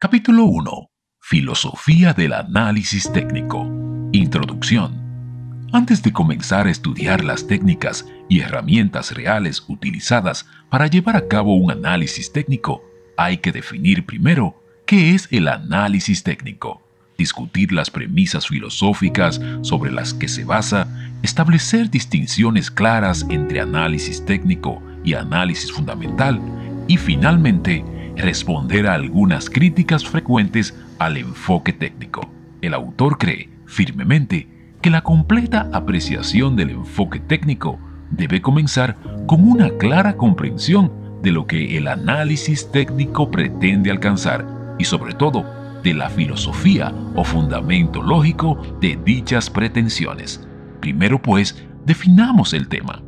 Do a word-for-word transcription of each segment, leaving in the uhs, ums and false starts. Capítulo uno. Filosofía del análisis técnico. Introducción. Antes de comenzar a estudiar las técnicas y herramientas reales utilizadas para llevar a cabo un análisis técnico, hay que definir primero qué es el análisis técnico, discutir las premisas filosóficas sobre las que se basa, establecer distinciones claras entre análisis técnico y análisis fundamental y, finalmente, responder a algunas críticas frecuentes al enfoque técnico. El autor cree firmemente que la completa apreciación del enfoque técnico debe comenzar con una clara comprensión de lo que el análisis técnico pretende alcanzar y, sobre todo, de la filosofía o fundamento lógico de dichas pretensiones. Primero, pues, definamos el tema.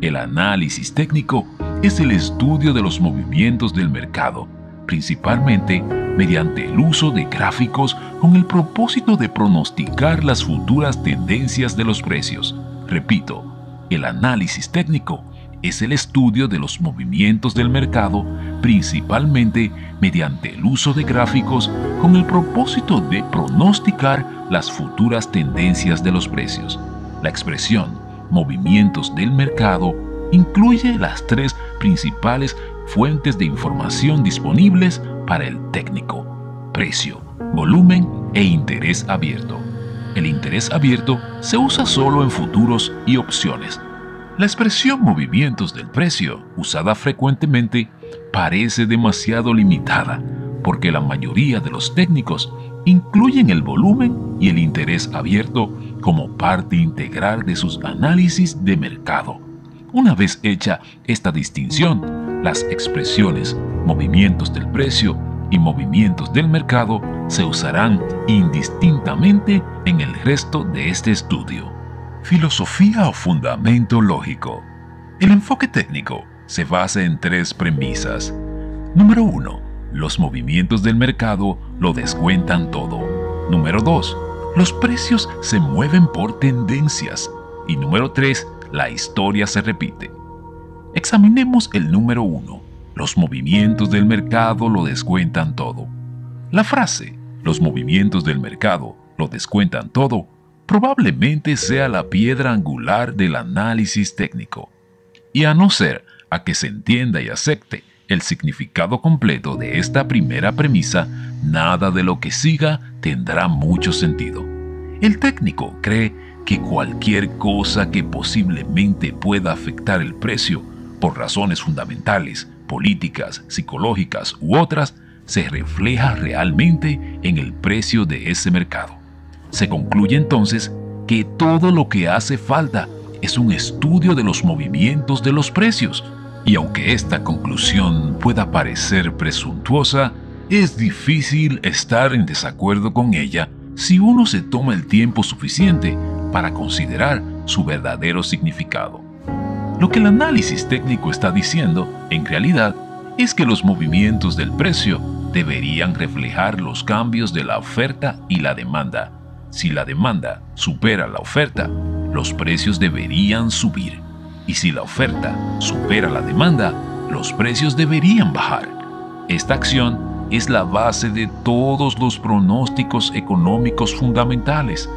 El análisis técnico es el estudio de los movimientos del mercado, principalmente mediante el uso de gráficos con el propósito de pronosticar las futuras tendencias de los precios. Repito, el análisis técnico es el estudio de los movimientos del mercado, principalmente mediante el uso de gráficos con el propósito de pronosticar las futuras tendencias de los precios. La expresión movimientos del mercado incluye las tres principales fuentes de información disponibles para el técnico: precio, volumen e interés abierto. El interés abierto se usa solo en futuros y opciones. La expresión movimientos del precio, usada frecuentemente, parece demasiado limitada, porque la mayoría de los técnicos incluyen el volumen y el interés abierto como parte integral de sus análisis de mercado. Una vez hecha esta distinción, las expresiones movimientos del precio y movimientos del mercado se usarán indistintamente en el resto de este estudio. Filosofía o fundamento lógico. El enfoque técnico se basa en tres premisas. Número uno. Los movimientos del mercado lo descuentan todo. Número dos. Los precios se mueven por tendencias. Y número tres. La historia se repite. Examinemos el número uno. Los movimientos del mercado lo descuentan todo. La frase, los movimientos del mercado lo descuentan todo, probablemente sea la piedra angular del análisis técnico. Y a no ser a que se entienda y acepte el significado completo de esta primera premisa, nada de lo que siga tendrá mucho sentido. El técnico cree que cualquier cosa que posiblemente pueda afectar el precio, por razones fundamentales, políticas, psicológicas u otras, se refleja realmente en el precio de ese mercado. Se concluye entonces que todo lo que hace falta es un estudio de los movimientos de los precios, y aunque esta conclusión pueda parecer presuntuosa, es difícil estar en desacuerdo con ella si uno se toma el tiempo suficiente para considerar su verdadero significado. Lo que el análisis técnico está diciendo, en realidad, es que los movimientos del precio deberían reflejar los cambios de la oferta y la demanda. Si la demanda supera la oferta, los precios deberían subir. Y si la oferta supera la demanda, los precios deberían bajar. Esta acción es la base de todos los pronósticos económicos fundamentales.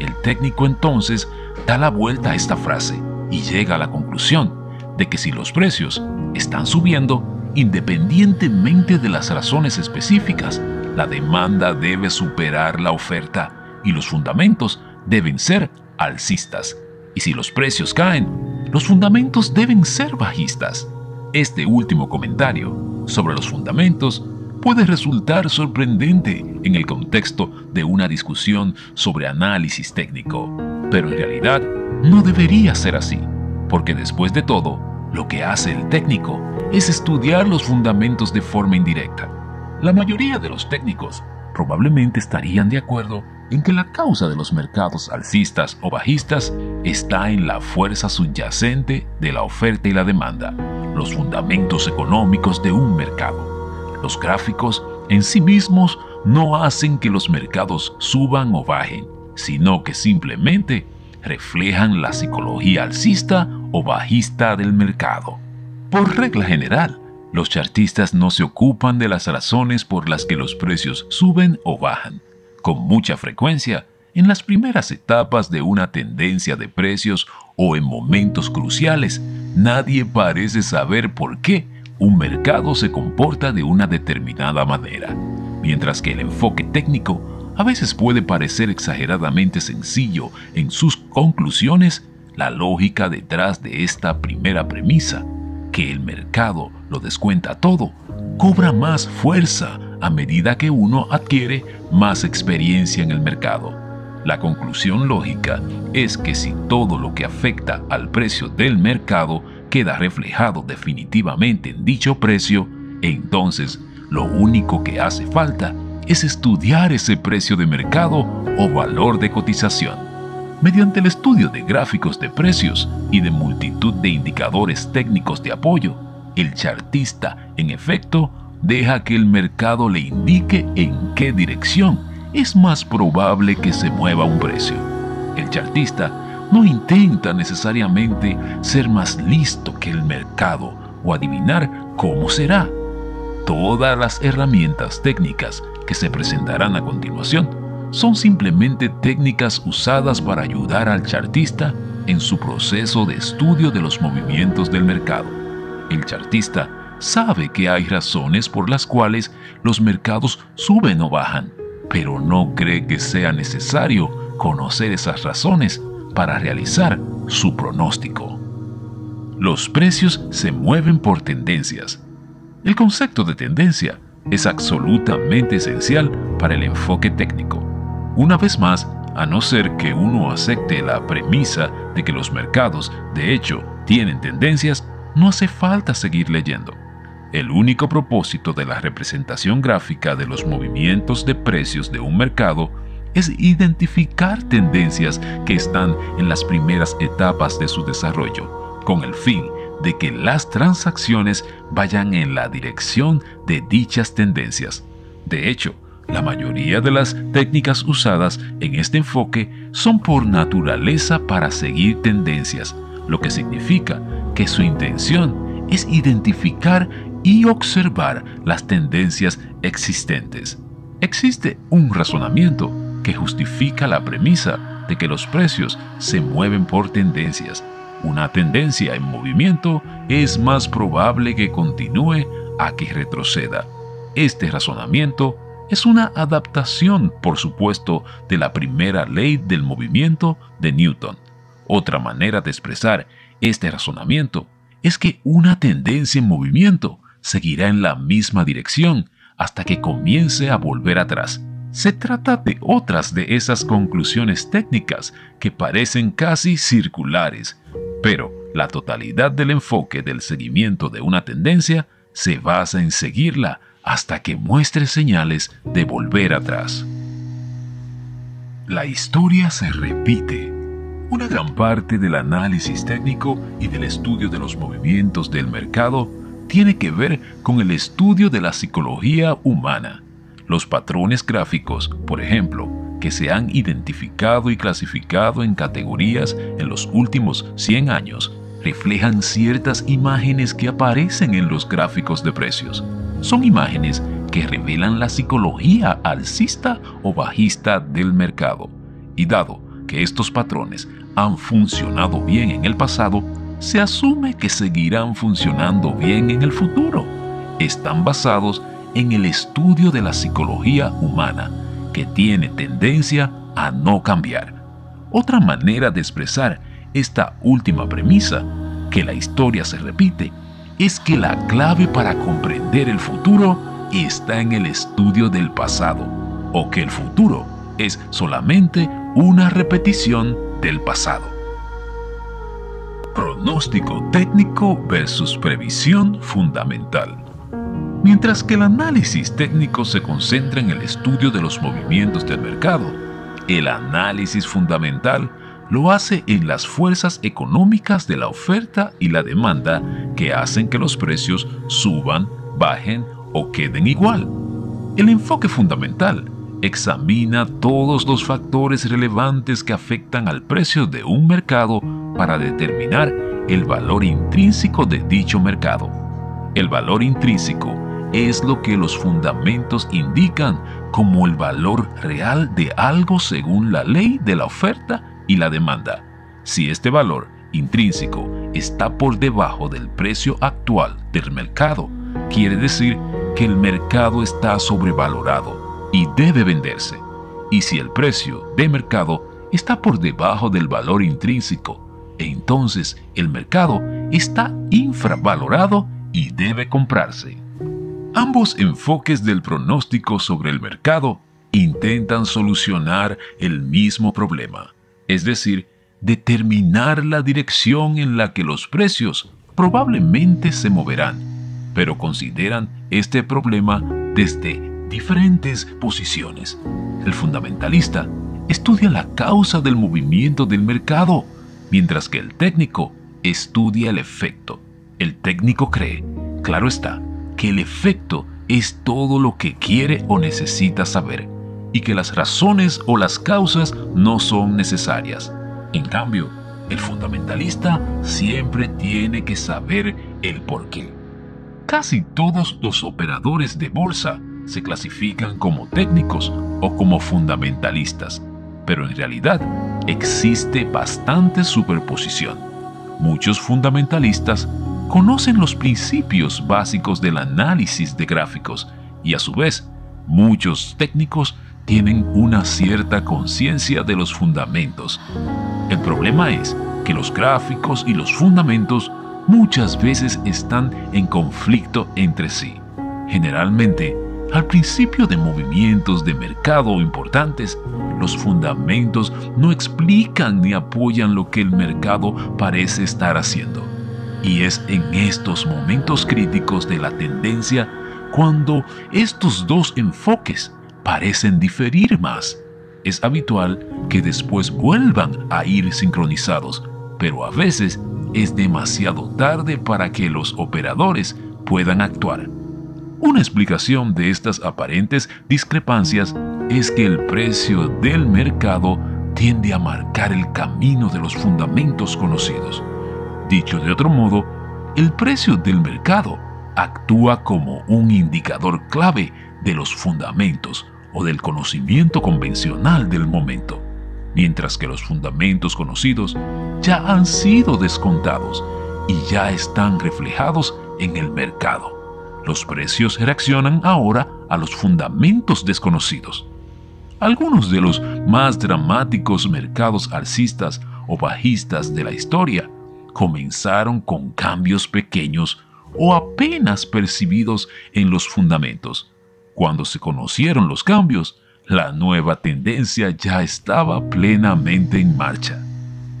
El técnico entonces da la vuelta a esta frase y llega a la conclusión de que si los precios están subiendo, independientemente de las razones específicas, la demanda debe superar la oferta y los fundamentos deben ser alcistas. Y si los precios caen, los fundamentos deben ser bajistas. Este último comentario sobre los fundamentos puede resultar sorprendente en el contexto de una discusión sobre análisis técnico, pero en realidad no debería ser así, porque después de todo, lo que hace el técnico es estudiar los fundamentos de forma indirecta. La mayoría de los técnicos probablemente estarían de acuerdo en que la causa de los mercados alcistas o bajistas está en la fuerza subyacente de la oferta y la demanda, los fundamentos económicos de un mercado. Los gráficos en sí mismos no hacen que los mercados suban o bajen, sino que simplemente reflejan la psicología alcista o bajista del mercado. Por regla general, Los chartistas no se ocupan de las razones por las que los precios suben o bajan. Con mucha frecuencia, en las primeras etapas de una tendencia de precios o en momentos cruciales, nadie parece saber por qué un mercado se comporta de una determinada manera, mientras que el enfoque técnico a veces puede parecer exageradamente sencillo en sus conclusiones. La lógica detrás de esta primera premisa, que el mercado lo descuenta todo, cobra más fuerza a medida que uno adquiere más experiencia en el mercado. La conclusión lógica es que si todo lo que afecta al precio del mercado queda reflejado definitivamente en dicho precio, entonces lo único que hace falta es estudiar ese precio de mercado o valor de cotización. Mediante el estudio de gráficos de precios y de multitud de indicadores técnicos de apoyo, el chartista, en efecto, deja que el mercado le indique en qué dirección es más probable que se mueva un precio. El chartista no intenta necesariamente ser más listo que el mercado o adivinar cómo será. Todas las herramientas técnicas que se presentarán a continuación son simplemente técnicas usadas para ayudar al chartista en su proceso de estudio de los movimientos del mercado. El chartista sabe que hay razones por las cuales los mercados suben o bajan, pero no cree que sea necesario conocer esas razones para realizar su pronóstico. Los precios se mueven por tendencias. El concepto de tendencia es absolutamente esencial para el enfoque técnico. Una vez más, a no ser que uno acepte la premisa de que los mercados, de hecho, tienen tendencias, no hace falta seguir leyendo. El único propósito de la representación gráfica de los movimientos de precios de un mercado es identificar tendencias que están en las primeras etapas de su desarrollo, con el fin de que las transacciones vayan en la dirección de dichas tendencias. De hecho, la mayoría de las técnicas usadas en este enfoque son por naturaleza para seguir tendencias, lo que significa que su intención es identificar y observar las tendencias existentes. Existe un razonamiento que justifica la premisa de que los precios se mueven por tendencias. Una tendencia en movimiento es más probable que continúe a que retroceda. Este razonamiento es una adaptación, por supuesto, de la primera ley del movimiento de Newton. Otra manera de expresar este razonamiento es que una tendencia en movimiento seguirá en la misma dirección hasta que comience a volver atrás. Se trata de otras de esas conclusiones técnicas que parecen casi circulares, pero la totalidad del enfoque del seguimiento de una tendencia se basa en seguirla hasta que muestre señales de volver atrás. La historia se repite. Una gran parte del análisis técnico y del estudio de los movimientos del mercado tiene que ver con el estudio de la psicología humana. Los patrones gráficos, por ejemplo, que se han identificado y clasificado en categorías en los últimos cien años, reflejan ciertas imágenes que aparecen en los gráficos de precios. Son imágenes que revelan la psicología alcista o bajista del mercado. Y dado que estos patrones han funcionado bien en el pasado, se asume que seguirán funcionando bien en el futuro. Están basados en el estudio de la psicología humana, que tiene tendencia a no cambiar. Otra manera de expresar esta última premisa, que la historia se repite, es que la clave para comprender el futuro está en el estudio del pasado, o que el futuro es solamente una repetición del pasado. Pronóstico técnico versus previsión fundamental. Mientras que el análisis técnico se concentra en el estudio de los movimientos del mercado, el análisis fundamental lo hace en las fuerzas económicas de la oferta y la demanda que hacen que los precios suban, bajen o queden igual. El enfoque fundamental examina todos los factores relevantes que afectan al precio de un mercado para determinar el valor intrínseco de dicho mercado. El valor intrínseco es lo que los fundamentos indican como el valor real de algo según la ley de la oferta y la demanda. Si este valor intrínseco está por debajo del precio actual del mercado, quiere decir que el mercado está sobrevalorado y debe venderse. Y si el precio de mercado está por debajo del valor intrínseco, entonces el mercado está infravalorado y debe comprarse. Ambos enfoques del pronóstico sobre el mercado intentan solucionar el mismo problema, es decir, determinar la dirección en la que los precios probablemente se moverán, pero consideran este problema desde diferentes posiciones. El fundamentalista estudia la causa del movimiento del mercado, mientras que el técnico estudia el efecto. El técnico cree, claro está, que el efecto es todo lo que quiere o necesita saber, y que las razones o las causas no son necesarias. En cambio, el fundamentalista siempre tiene que saber el porqué. Casi todos los operadores de bolsa se clasifican como técnicos o como fundamentalistas, pero en realidad existe bastante superposición. Muchos fundamentalistas conocen los principios básicos del análisis de gráficos y, a su vez, muchos técnicos tienen una cierta conciencia de los fundamentos. El problema es que los gráficos y los fundamentos muchas veces están en conflicto entre sí. Generalmente, al principio de movimientos de mercado importantes, los fundamentos no explican ni apoyan lo que el mercado parece estar haciendo. Y es en estos momentos críticos de la tendencia cuando estos dos enfoques parecen diferir más. Es habitual que después vuelvan a ir sincronizados, pero a veces es demasiado tarde para que los operadores puedan actuar. Una explicación de estas aparentes discrepancias es que el precio del mercado tiende a marcar el camino de los fundamentos conocidos. Dicho de otro modo, el precio del mercado actúa como un indicador clave de los fundamentos o del conocimiento convencional del momento, mientras que los fundamentos conocidos ya han sido descontados y ya están reflejados en el mercado. Los precios reaccionan ahora a los fundamentos desconocidos. Algunos de los más dramáticos mercados alcistas o bajistas de la historia comenzaron con cambios pequeños o apenas percibidos en los fundamentos. Cuando se conocieron los cambios, la nueva tendencia ya estaba plenamente en marcha.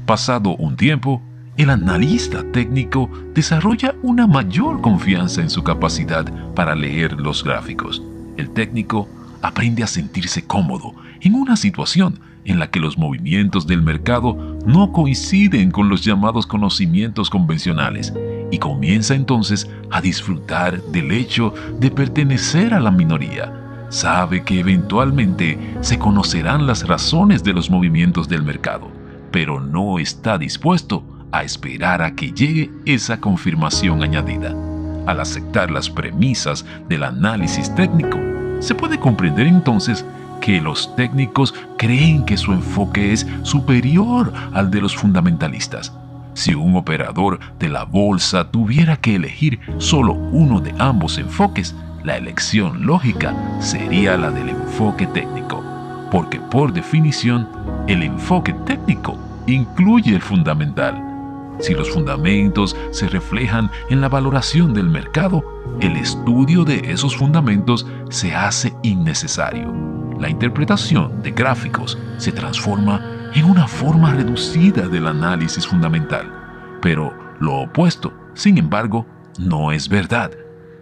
Pasado un tiempo, el analista técnico desarrolla una mayor confianza en su capacidad para leer los gráficos. El técnico aprende a sentirse cómodo en una situación en la que los movimientos del mercado no coinciden con los llamados conocimientos convencionales, y comienza entonces a disfrutar del hecho de pertenecer a la minoría. Sabe que eventualmente se conocerán las razones de los movimientos del mercado, pero no está dispuesto a esperar a que llegue esa confirmación añadida. Al aceptar las premisas del análisis técnico, se puede comprender entonces que los técnicos creen que su enfoque es superior al de los fundamentalistas. Si un operador de la bolsa tuviera que elegir solo uno de ambos enfoques, la elección lógica sería la del enfoque técnico, porque por definición, el enfoque técnico incluye el fundamental. Si los fundamentos se reflejan en la valoración del mercado, el estudio de esos fundamentos se hace innecesario. La interpretación de gráficos se transforma en una forma reducida del análisis fundamental. Pero lo opuesto, sin embargo, no es verdad.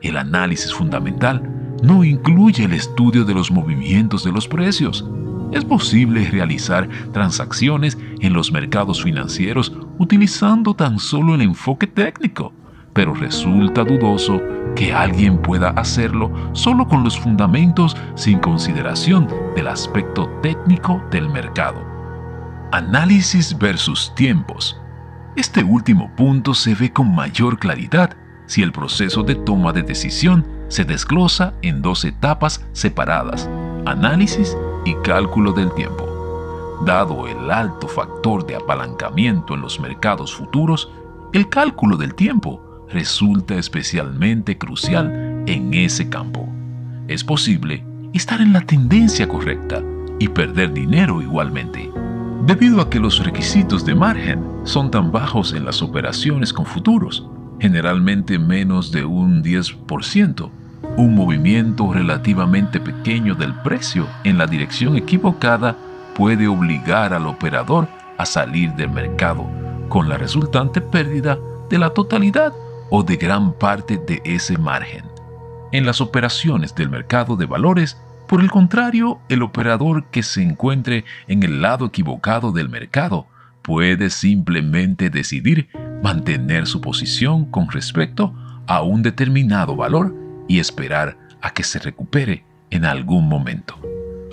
El análisis fundamental no incluye el estudio de los movimientos de los precios. Es posible realizar transacciones en los mercados financieros utilizando tan solo el enfoque técnico, pero resulta dudoso que alguien pueda hacerlo solo con los fundamentos sin consideración del aspecto técnico del mercado. Análisis versus tiempos. Este último punto se ve con mayor claridad si el proceso de toma de decisión se desglosa en dos etapas separadas: análisis y cálculo del tiempo. Dado el alto factor de apalancamiento en los mercados futuros, el cálculo del tiempo resulta especialmente crucial en ese campo. Es posible estar en la tendencia correcta y perder dinero igualmente, debido a que los requisitos de margen son tan bajos en las operaciones con futuros, generalmente menos de un diez por ciento. Un movimiento relativamente pequeño del precio en la dirección equivocada puede obligar al operador a salir del mercado, con la resultante pérdida de la totalidad o de gran parte de ese margen. En las operaciones del mercado de valores, por el contrario, el operador que se encuentre en el lado equivocado del mercado puede simplemente decidir mantener su posición con respecto a un determinado valor y esperar a que se recupere en algún momento.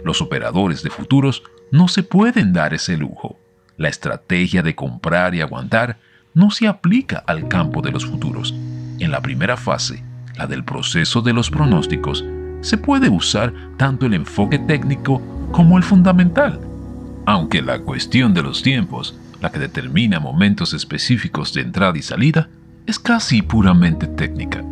Los operadores de futuros no se pueden dar ese lujo. La estrategia de comprar y aguantar no se aplica al campo de los futuros. En la primera fase, la del proceso de los pronósticos, se puede usar tanto el enfoque técnico como el fundamental. Aunque la cuestión de los tiempos, la que determina momentos específicos de entrada y salida, es casi puramente técnica.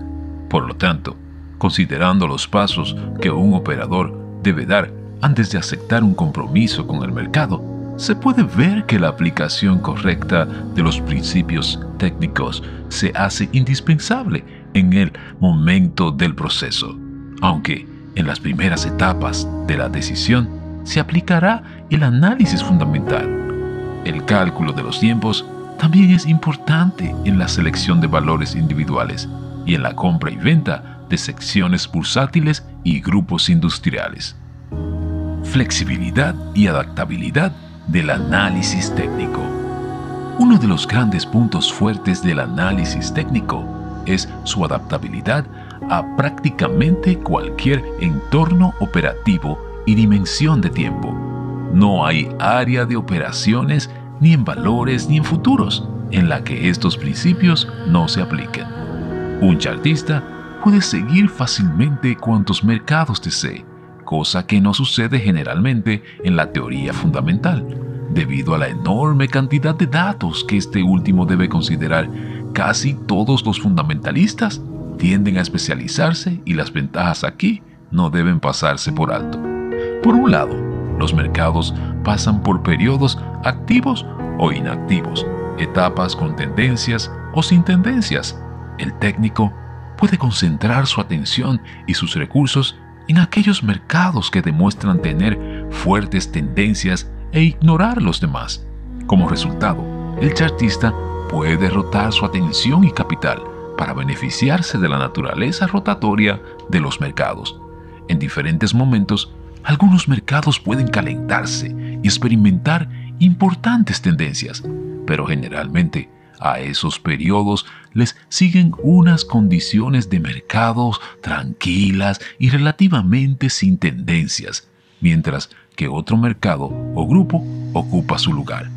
Por lo tanto, considerando los pasos que un operador debe dar antes de aceptar un compromiso con el mercado, se puede ver que la aplicación correcta de los principios técnicos se hace indispensable en el momento del proceso, aunque en las primeras etapas de la decisión se aplicará el análisis fundamental. El cálculo de los tiempos también es importante en la selección de valores individuales y en la compra y venta de secciones bursátiles y grupos industriales. Flexibilidad y adaptabilidad del análisis técnico. Uno de los grandes puntos fuertes del análisis técnico es su adaptabilidad a prácticamente cualquier entorno operativo y dimensión de tiempo. No hay área de operaciones, ni en valores ni en futuros, en la que estos principios no se apliquen. Un chartista puede seguir fácilmente cuantos mercados desee, cosa que no sucede generalmente en la teoría fundamental, debido a la enorme cantidad de datos que este último debe considerar. Casi todos los fundamentalistas tienden a especializarse y las ventajas aquí no deben pasarse por alto. Por un lado, los mercados pasan por periodos activos o inactivos, etapas con tendencias o sin tendencias. El técnico puede concentrar su atención y sus recursos en aquellos mercados que demuestran tener fuertes tendencias e ignorar los demás. Como resultado, el chartista puede rotar su atención y capital para beneficiarse de la naturaleza rotatoria de los mercados. En diferentes momentos, algunos mercados pueden calentarse y experimentar importantes tendencias, pero generalmente a esos periodos les siguen unas condiciones de mercados tranquilas y relativamente sin tendencias, mientras que otro mercado o grupo ocupa su lugar.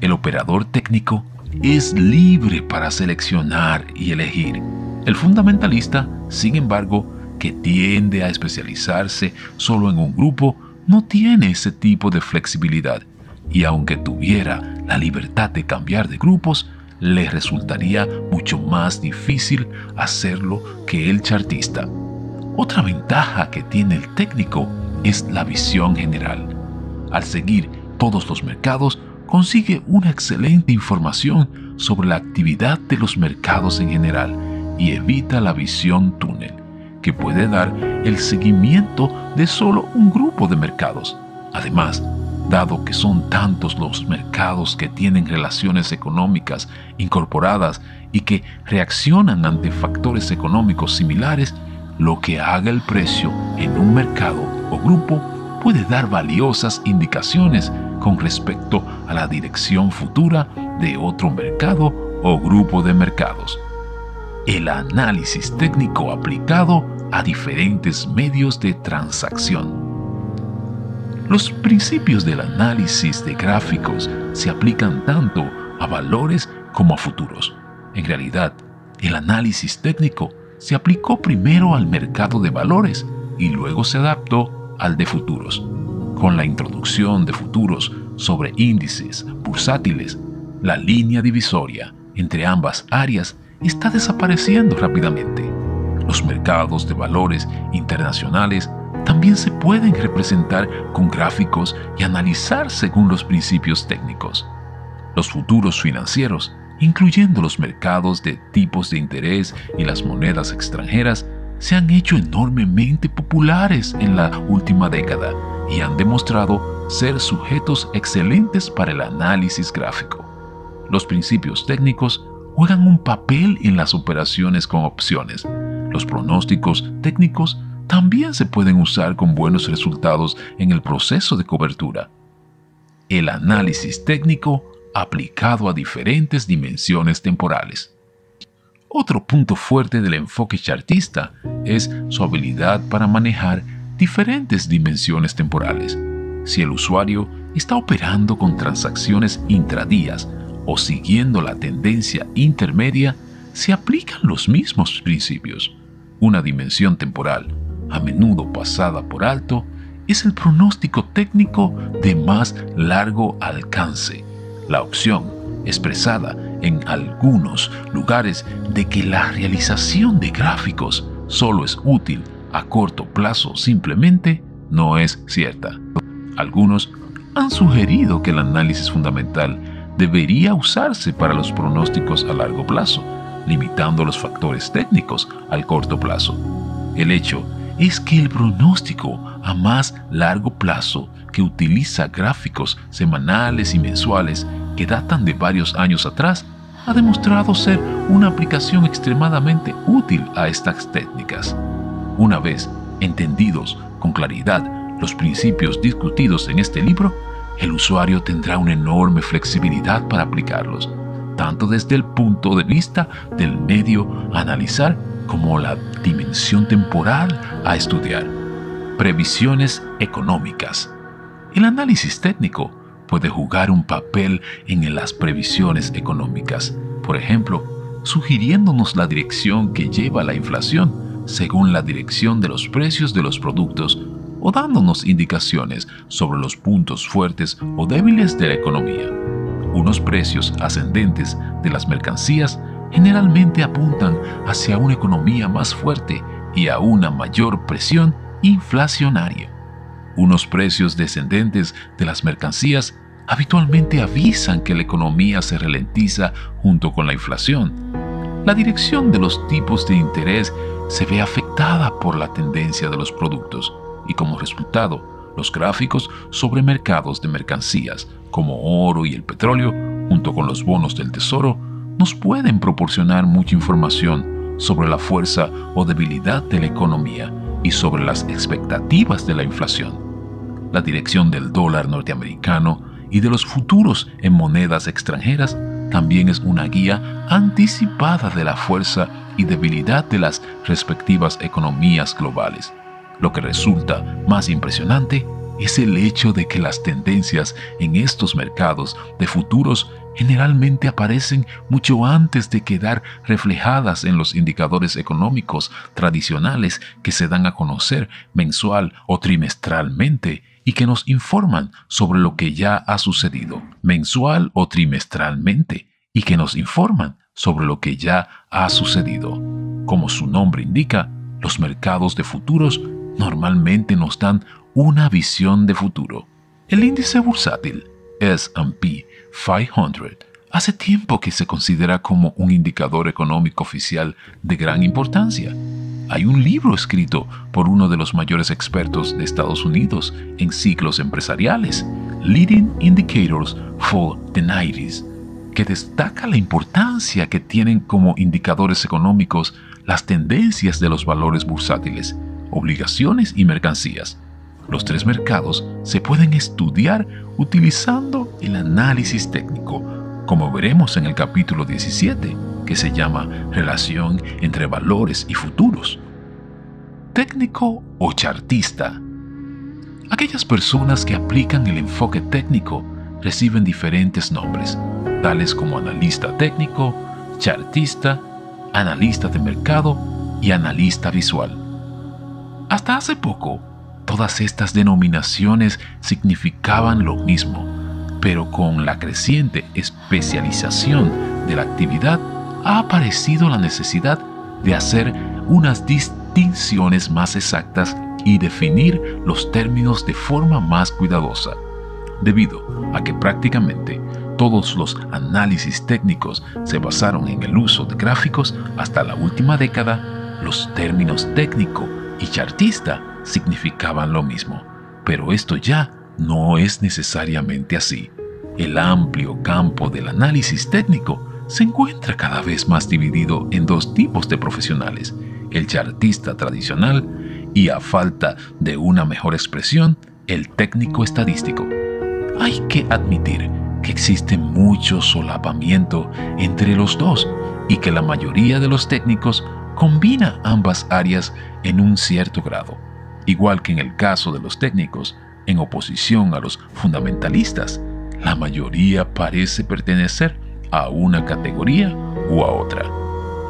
El operador técnico es libre para seleccionar y elegir. El fundamentalista, sin embargo, que tiende a especializarse solo en un grupo, no tiene ese tipo de flexibilidad, y aunque tuviera la libertad de cambiar de grupos, le resultaría mucho más difícil hacerlo que el chartista. Otra ventaja que tiene el técnico es la visión general. Al seguir todos los mercados, consigue una excelente información sobre la actividad de los mercados en general y evita la visión túnel, que puede dar el seguimiento de solo un grupo de mercados. Además, dado que son tantos los mercados que tienen relaciones económicas incorporadas y que reaccionan ante factores económicos similares, lo que haga el precio en un mercado o grupo puede dar valiosas indicaciones con respecto a la dirección futura de otro mercado o grupo de mercados. El análisis técnico aplicado a diferentes medios de transacción. Los principios del análisis de gráficos se aplican tanto a valores como a futuros. En realidad, el análisis técnico se aplicó primero al mercado de valores y luego se adaptó al de futuros. Con la introducción de futuros sobre índices bursátiles, la línea divisoria entre ambas áreas está desapareciendo rápidamente. Los mercados de valores internacionales también se pueden representar con gráficos y analizar según los principios técnicos. Los futuros financieros, incluyendo los mercados de tipos de interés y las monedas extranjeras, se han hecho enormemente populares en la última década y han demostrado ser sujetos excelentes para el análisis gráfico. Los principios técnicos juegan un papel en las operaciones con opciones. Los pronósticos técnicos también se pueden usar con buenos resultados en el proceso de cobertura. El análisis técnico aplicado a diferentes dimensiones temporales. Otro punto fuerte del enfoque chartista es su habilidad para manejar diferentes dimensiones temporales. Si el usuario está operando con transacciones intradías o siguiendo la tendencia intermedia, se aplican los mismos principios. Una dimensión temporal, a menudo pasada por alto, es el pronóstico técnico de más largo alcance. La opción, expresada en algunos lugares, de que la realización de gráficos solo es útil a corto plazo simplemente no es cierta. Algunos han sugerido que el análisis fundamental debería usarse para los pronósticos a largo plazo, limitando los factores técnicos al corto plazo. El hecho es que el pronóstico a más largo plazo, que utiliza gráficos semanales y mensuales que datan de varios años atrás, ha demostrado ser una aplicación extremadamente útil a estas técnicas. Una vez entendidos con claridad los principios discutidos en este libro, el usuario tendrá una enorme flexibilidad para aplicarlos, tanto desde el punto de vista del medio a analizar como la dimensión temporal a estudiar. Previsiones económicas. El análisis técnico puede jugar un papel en las previsiones económicas, por ejemplo, sugiriéndonos la dirección que lleva la inflación según la dirección de los precios de los productos o dándonos indicaciones sobre los puntos fuertes o débiles de la economía. Unos precios ascendentes de las mercancías generalmente apuntan hacia una economía más fuerte y a una mayor presión inflacionaria. Unos precios descendentes de las mercancías habitualmente avisan que la economía se ralentiza junto con la inflación. La dirección de los tipos de interés se ve afectada por la tendencia de los productos y, como resultado, los gráficos sobre mercados de mercancías como oro y el petróleo, junto con los bonos del tesoro, nos pueden proporcionar mucha información sobre la fuerza o debilidad de la economía y sobre las expectativas de la inflación. La dirección del dólar norteamericano y de los futuros en monedas extranjeras también es una guía anticipada de la fuerza y debilidad de las respectivas economías globales. Lo que resulta más impresionante es el hecho de que las tendencias en estos mercados de futuros generalmente aparecen mucho antes de quedar reflejadas en los indicadores económicos tradicionales que se dan a conocer mensual o trimestralmente y que nos informan sobre lo que ya ha sucedido. Mensual o trimestralmente y que nos informan sobre lo que ya ha sucedido. Como su nombre indica, los mercados de futuros normalmente nos dan una visión de futuro. El índice bursátil ese and pe quinientos hace tiempo que se considera como un indicador económico oficial de gran importancia. Hay un libro escrito por uno de los mayores expertos de Estados Unidos en ciclos empresariales, Leading Indicators for the nineties, que destaca la importancia que tienen como indicadores económicos las tendencias de los valores bursátiles, obligaciones y mercancías. Los tres mercados se pueden estudiar utilizando el análisis técnico, como veremos en el capítulo diecisiete, que se llama Relación entre valores y futuros. Técnico o chartista. Aquellas personas que aplican el enfoque técnico reciben diferentes nombres, tales como analista técnico, chartista, analista de mercado y analista visual. Hasta hace poco, todas estas denominaciones significaban lo mismo, pero con la creciente especialización de la actividad ha aparecido la necesidad de hacer unas distinciones más exactas y definir los términos de forma más cuidadosa, debido a que prácticamente todos los análisis técnicos se basaron en el uso de gráficos. Hasta la última década, los términos técnico y chartista significaban lo mismo, pero esto ya no es necesariamente así. El amplio campo del análisis técnico se encuentra cada vez más dividido en dos tipos de profesionales: el chartista tradicional y, a falta de una mejor expresión, el técnico estadístico. Hay que admitir que existe mucho solapamiento entre los dos y que la mayoría de los técnicos combina ambas áreas en un cierto grado, igual que en el caso de los técnicos, en oposición a los fundamentalistas, la mayoría parece pertenecer a una categoría u a otra.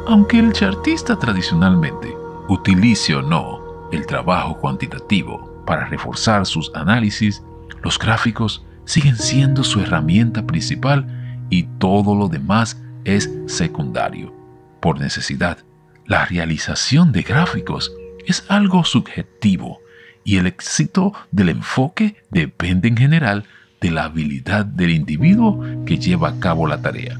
Aunque el chartista tradicionalmente utilice o no el trabajo cuantitativo para reforzar sus análisis, los gráficos siguen siendo su herramienta principal y todo lo demás es secundario. Por necesidad, la realización de gráficos es algo subjetivo y el éxito del enfoque depende en general de la habilidad del individuo que lleva a cabo la tarea.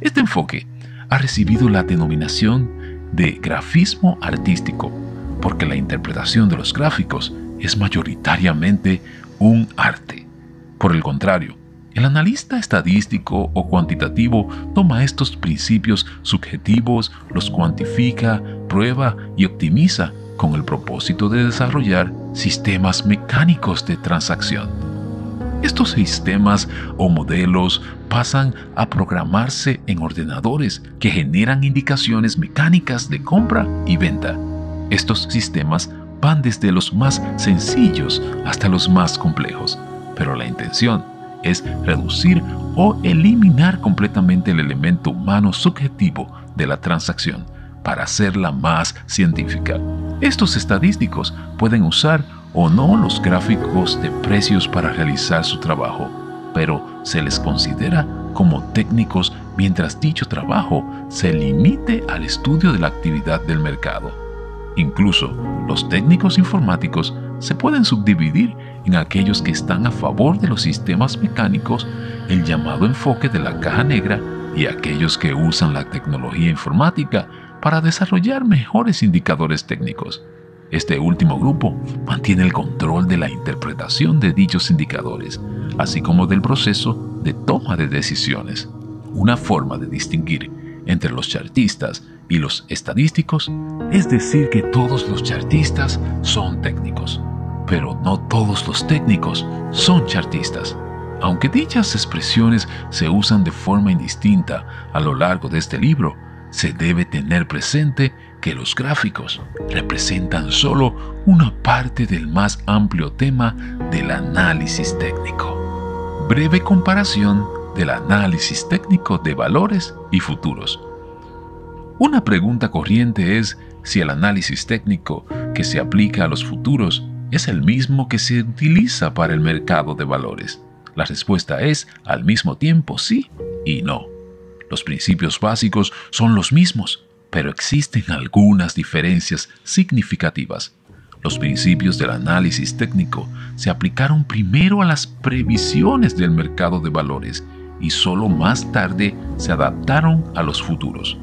Este enfoque ha recibido la denominación de grafismo artístico porque la interpretación de los gráficos es mayoritariamente un arte. Por el contrario, el analista estadístico o cuantitativo toma estos principios subjetivos, los cuantifica, prueba y optimiza con el propósito de desarrollar sistemas mecánicos de transacción. Estos sistemas o modelos pasan a programarse en ordenadores que generan indicaciones mecánicas de compra y venta. Estos sistemas van desde los más sencillos hasta los más complejos, pero la intención es reducir o eliminar completamente el elemento humano subjetivo de la transacción para hacerla más científica. Estos estadísticos pueden usar o no los gráficos de precios para realizar su trabajo, pero se les considera como técnicos mientras dicho trabajo se limite al estudio de la actividad del mercado. Incluso los técnicos informáticos se pueden subdividir en aquellos que están a favor de los sistemas mecánicos, el llamado enfoque de la caja negra, y aquellos que usan la tecnología informática para desarrollar mejores indicadores técnicos. Este último grupo mantiene el control de la interpretación de dichos indicadores, así como del proceso de toma de decisiones. Una forma de distinguir entre los chartistas y los estadísticos es decir que todos los chartistas son técnicos, pero no todos los técnicos son chartistas. Aunque dichas expresiones se usan de forma indistinta a lo largo de este libro, se debe tener presente que los gráficos representan solo una parte del más amplio tema del análisis técnico. Breve comparación del análisis técnico de valores y futuros. Una pregunta corriente es si el análisis técnico que se aplica a los futuros es el mismo que se utiliza para el mercado de valores. La respuesta es, al mismo tiempo, sí y no. Los principios básicos son los mismos, pero existen algunas diferencias significativas. Los principios del análisis técnico se aplicaron primero a las previsiones del mercado de valores y solo más tarde se adaptaron a los futuros.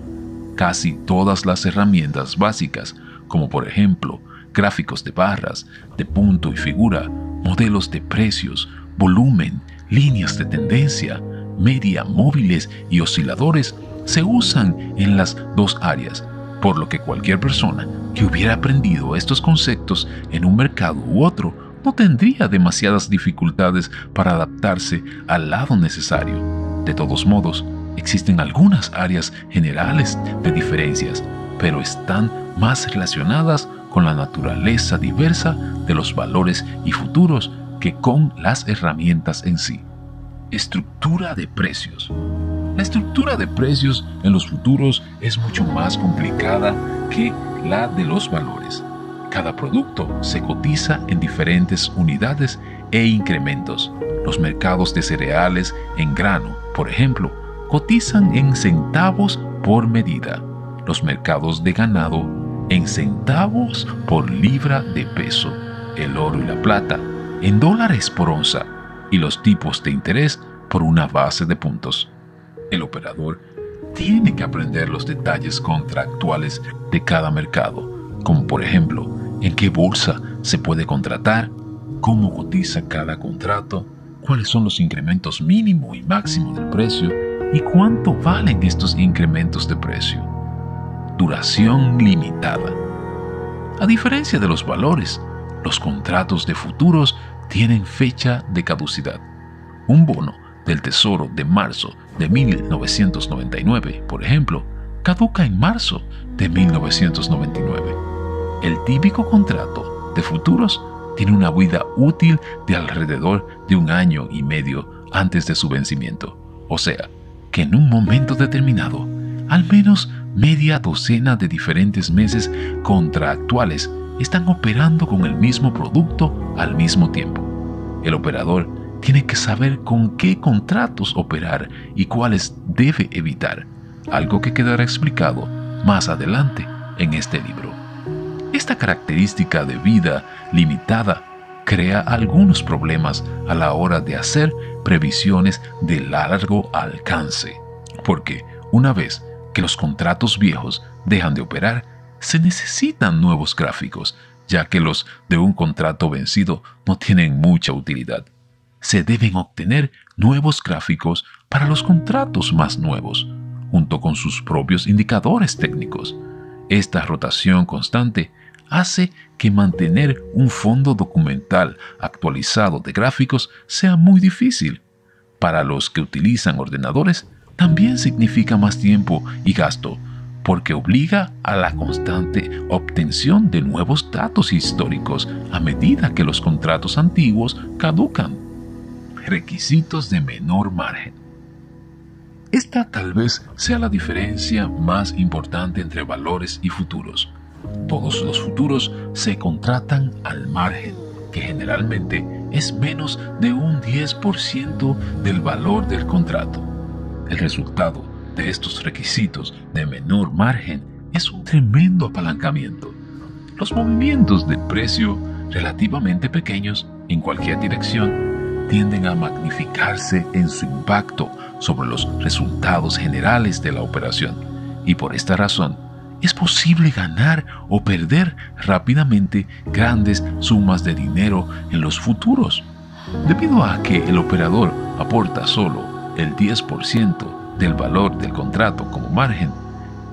Casi todas las herramientas básicas, como por ejemplo gráficos de barras, de punto y figura, modelos de precios, volumen, líneas de tendencia, media, móviles y osciladores, se usan en las dos áreas, por lo que cualquier persona que hubiera aprendido estos conceptos en un mercado u otro no tendría demasiadas dificultades para adaptarse al lado necesario. De todos modos, existen algunas áreas generales de diferencias, pero están más relacionadas con la naturaleza diversa de los valores y futuros que con las herramientas en sí. Estructura de precios. La estructura de precios en los futuros es mucho más complicada que la de los valores. Cada producto se cotiza en diferentes unidades e incrementos. Los mercados de cereales en grano, por ejemplo, cotizan en centavos por medida. Los mercados de ganado en centavos por libra de peso. El oro y la plata en dólares por onza. Y los tipos de interés por una base de puntos. El operador tiene que aprender los detalles contractuales de cada mercado, como por ejemplo, en qué bolsa se puede contratar, cómo cotiza cada contrato, cuáles son los incrementos mínimo y máximo del precio y cuánto valen estos incrementos de precio. Duración limitada. A diferencia de los valores, los contratos de futuros tienen fecha de caducidad. Un bono del Tesoro de marzo de mil novecientos noventa y nueve, por ejemplo, caduca en marzo de mil novecientos noventa y nueve. El típico contrato de futuros tiene una vida útil de alrededor de un año y medio antes de su vencimiento, o sea, que en un momento determinado, al menos media docena de diferentes meses contractuales están operando con el mismo producto al mismo tiempo. El operador tiene que saber con qué contratos operar y cuáles debe evitar, algo que quedará explicado más adelante en este libro. Esta característica de vida limitada crea algunos problemas a la hora de hacer previsiones de largo alcance, porque una vez que los contratos viejos dejan de operar, se necesitan nuevos gráficos, ya que los de un contrato vencido no tienen mucha utilidad. Se deben obtener nuevos gráficos para los contratos más nuevos, junto con sus propios indicadores técnicos. Esta rotación constante hace que mantener un fondo documental actualizado de gráficos sea muy difícil. Para los que utilizan ordenadores, también significa más tiempo y gasto, porque obliga a la constante obtención de nuevos datos históricos a medida que los contratos antiguos caducan. Requisitos de menor margen. Esta tal vez sea la diferencia más importante entre valores y futuros. Todos los futuros se contratan al margen, que generalmente es menos de un diez por ciento del valor del contrato. El resultado de estos requisitos de menor margen es un tremendo apalancamiento. Los movimientos de precio relativamente pequeños en cualquier dirección tienden a magnificarse en su impacto sobre los resultados generales de la operación, y por esta razón es posible ganar o perder rápidamente grandes sumas de dinero en los futuros. Debido a que el operador aporta solo el diez por ciento del valor del contrato como margen,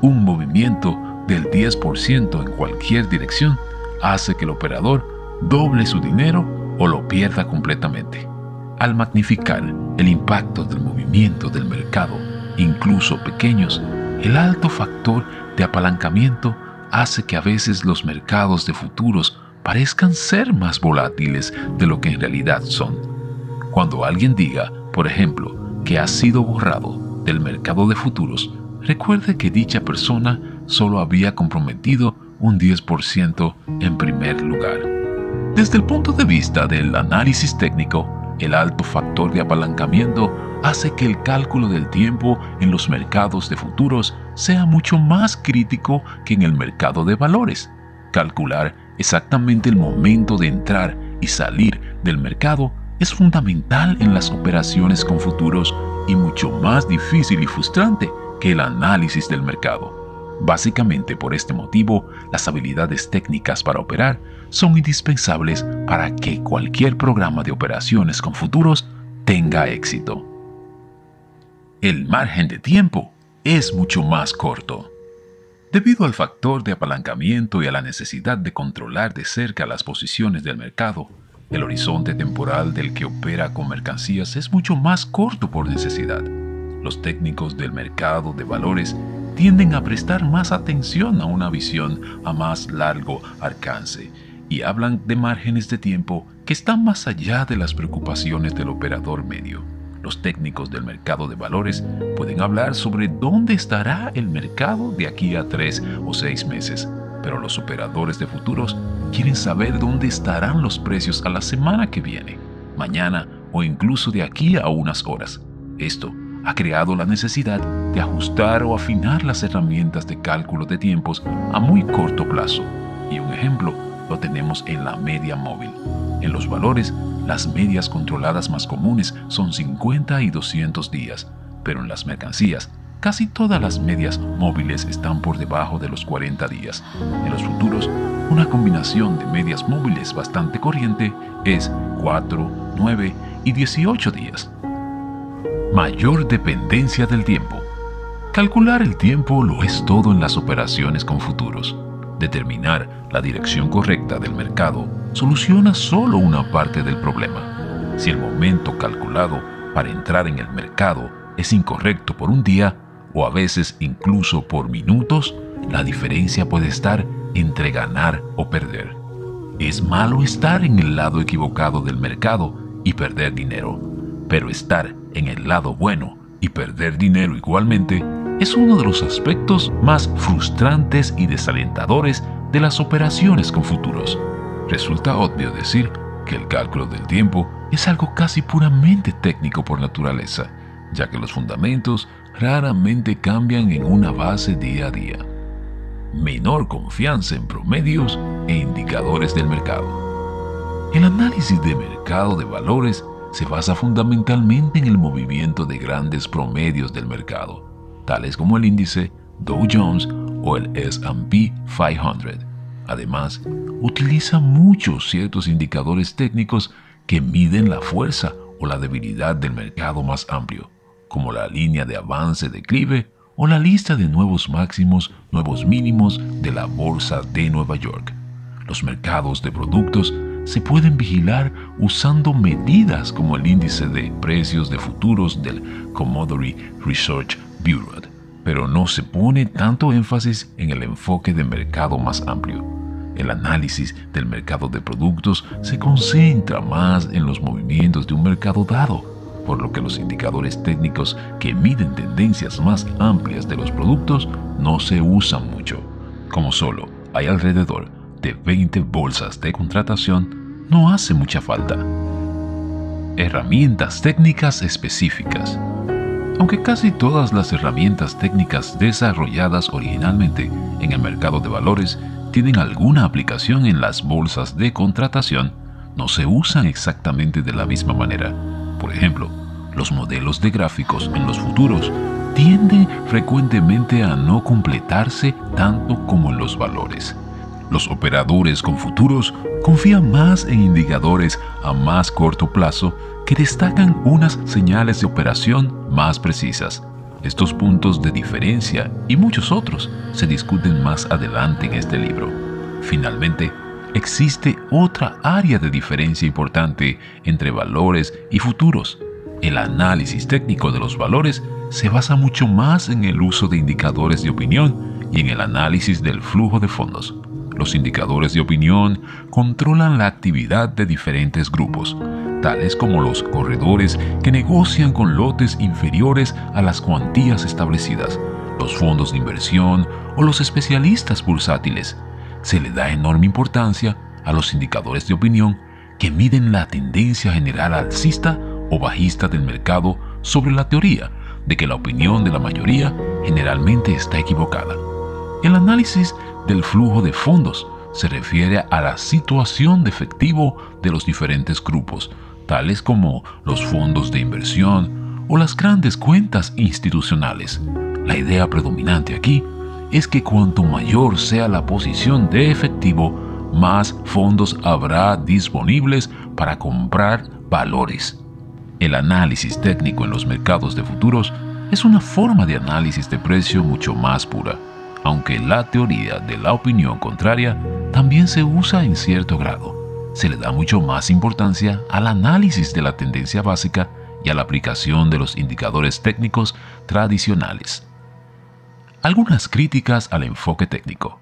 un movimiento del diez por ciento en cualquier dirección hace que el operador doble su dinero o lo pierda completamente. Al magnificar el impacto del movimiento del mercado, incluso pequeños, el alto factor de apalancamiento hace que a veces los mercados de futuros parezcan ser más volátiles de lo que en realidad son. Cuando alguien diga, por ejemplo, que ha sido borrado del mercado de futuros, recuerde que dicha persona solo había comprometido un diez por ciento en primer lugar. Desde el punto de vista del análisis técnico, el alto factor de apalancamiento hace que el cálculo del tiempo en los mercados de futuros sea mucho más crítico que en el mercado de valores. Calcular exactamente el momento de entrar y salir del mercado es fundamental en las operaciones con futuros y mucho más difícil y frustrante que el análisis del mercado. Básicamente por este motivo, las habilidades técnicas para operar son indispensables para que cualquier programa de operaciones con futuros tenga éxito. El margen de tiempo es mucho más corto. Debido al factor de apalancamiento y a la necesidad de controlar de cerca las posiciones del mercado, el horizonte temporal del que opera con mercancías es mucho más corto por necesidad. Los técnicos del mercado de valores tienden a prestar más atención a una visión a más largo alcance y hablan de márgenes de tiempo que están más allá de las preocupaciones del operador medio. Los técnicos del mercado de valores pueden hablar sobre dónde estará el mercado de aquí a tres o seis meses, pero los operadores de futuros quieren saber dónde estarán los precios a la semana que viene, mañana o incluso de aquí a unas horas. Esto ha creado la necesidad de ajustar o afinar las herramientas de cálculo de tiempos a muy corto plazo, y un ejemplo lo tenemos en la media móvil. En los valores, las medias controladas más comunes son cincuenta y doscientos días, pero en las mercancías, casi todas las medias móviles están por debajo de los cuarenta días. En los futuros, una combinación de medias móviles bastante corriente es cuatro, nueve y dieciocho días. Mayor dependencia del tiempo. Calcular el tiempo lo es todo en las operaciones con futuros. Determinar la dirección correcta del mercado soluciona solo una parte del problema. Si el momento calculado para entrar en el mercado es incorrecto por un día, o a veces incluso por minutos, la diferencia puede estar entre ganar o perder. Es malo estar en el lado equivocado del mercado y perder dinero, pero estar en el lado bueno y perder dinero igualmente es uno de los aspectos más frustrantes y desalentadores de las operaciones con futuros. Resulta obvio decir que el cálculo del tiempo es algo casi puramente técnico por naturaleza, ya que los fundamentos raramente cambian en una base día a día. Menor confianza en promedios e indicadores del mercado. El análisis de mercado de valores se basa fundamentalmente en el movimiento de grandes promedios del mercado, tales como el índice Dow Jones o el ese and pe quinientos. Además, utiliza muchos ciertos indicadores técnicos que miden la fuerza o la debilidad del mercado más amplio, como la línea de avance-declive o la lista de nuevos máximos, nuevos mínimos de la Bolsa de Nueva York. Los mercados de productos se pueden vigilar usando medidas como el índice de precios de futuros del Commodity Research Bureau, pero no se pone tanto énfasis en el enfoque de mercado más amplio. El análisis del mercado de productos se concentra más en los movimientos de un mercado dado, por lo que los indicadores técnicos que miden tendencias más amplias de los productos no se usan mucho. Como solo hay alrededor de veinte bolsas de contratación, no hace mucha falta. Herramientas técnicas específicas. Aunque casi todas las herramientas técnicas desarrolladas originalmente en el mercado de valores tienen alguna aplicación en las bolsas de contratación, no se usan exactamente de la misma manera. Por ejemplo, los modelos de gráficos en los futuros tienden frecuentemente a no completarse tanto como en los valores. Los operadores con futuros confían más en indicadores a más corto plazo que destacan unas señales de operación más precisas. Estos puntos de diferencia y muchos otros se discuten más adelante en este libro. Finalmente, existe otra área de diferencia importante entre valores y futuros. El análisis técnico de los valores se basa mucho más en el uso de indicadores de opinión y en el análisis del flujo de fondos. Los indicadores de opinión controlan la actividad de diferentes grupos, tales como los corredores que negocian con lotes inferiores a las cuantías establecidas, los fondos de inversión o los especialistas bursátiles. Se le da enorme importancia a los indicadores de opinión que miden la tendencia general alcista o bajista del mercado sobre la teoría de que la opinión de la mayoría generalmente está equivocada. El análisis del flujo de fondos se refiere a la situación de efectivo de los diferentes grupos, tales como los fondos de inversión o las grandes cuentas institucionales. La idea predominante aquí es que cuanto mayor sea la posición de efectivo, más fondos habrá disponibles para comprar valores. El análisis técnico en los mercados de futuros es una forma de análisis de precio mucho más pura, aunque la teoría de la opinión contraria también se usa en cierto grado. Se le da mucho más importancia al análisis de la tendencia básica y a la aplicación de los indicadores técnicos tradicionales. Algunas críticas al enfoque técnico.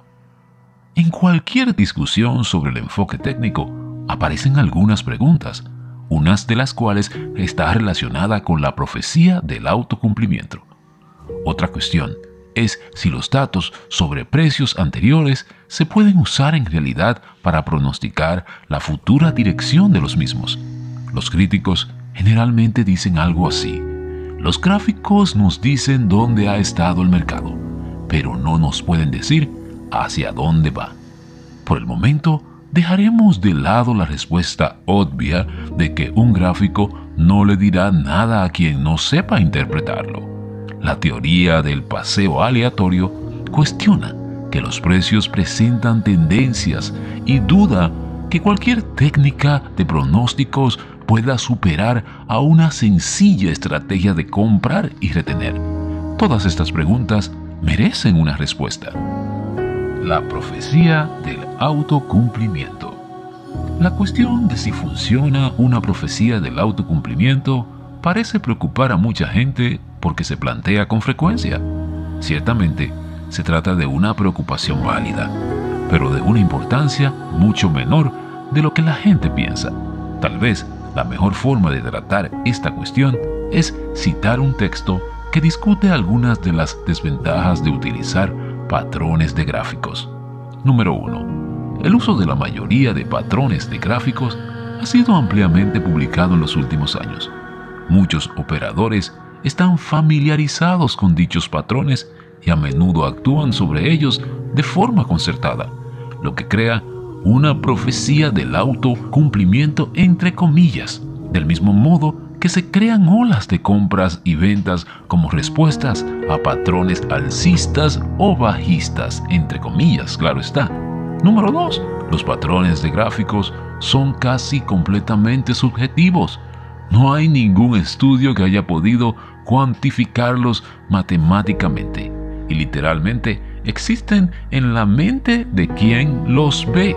En cualquier discusión sobre el enfoque técnico aparecen algunas preguntas, unas de las cuales está relacionada con la profecía del autocumplimiento. Otra cuestión es si los datos sobre precios anteriores se pueden usar en realidad para pronosticar la futura dirección de los mismos. Los críticos generalmente dicen algo así: los gráficos nos dicen dónde ha estado el mercado, pero no nos pueden decir hacia dónde va. Por el momento, dejaremos de lado la respuesta obvia de que un gráfico no le dirá nada a quien no sepa interpretarlo. La teoría del paseo aleatorio cuestiona que los precios presentan tendencias y duda que cualquier técnica de pronósticos pueda superar a una sencilla estrategia de comprar y retener. Todas estas preguntas merecen una respuesta. La profecía del autocumplimiento. La cuestión de si funciona una profecía del autocumplimiento parece preocupar a mucha gente porque se plantea con frecuencia. Ciertamente, se trata de una preocupación válida, pero de una importancia mucho menor de lo que la gente piensa. Tal vez la mejor forma de tratar esta cuestión es citar un texto que discute algunas de las desventajas de utilizar patrones de gráficos. Número uno. El uso de la mayoría de patrones de gráficos ha sido ampliamente publicado en los últimos años. Muchos operadores están familiarizados con dichos patrones y a menudo actúan sobre ellos de forma concertada, lo que crea una profecía del autocumplimiento entre comillas, del mismo modo que se crean olas de compras y ventas como respuestas a patrones alcistas o bajistas, entre comillas, claro está. Número dos. Los patrones de gráficos son casi completamente subjetivos. No hay ningún estudio que haya podido cuantificarlos matemáticamente y literalmente existen en la mente de quien los ve.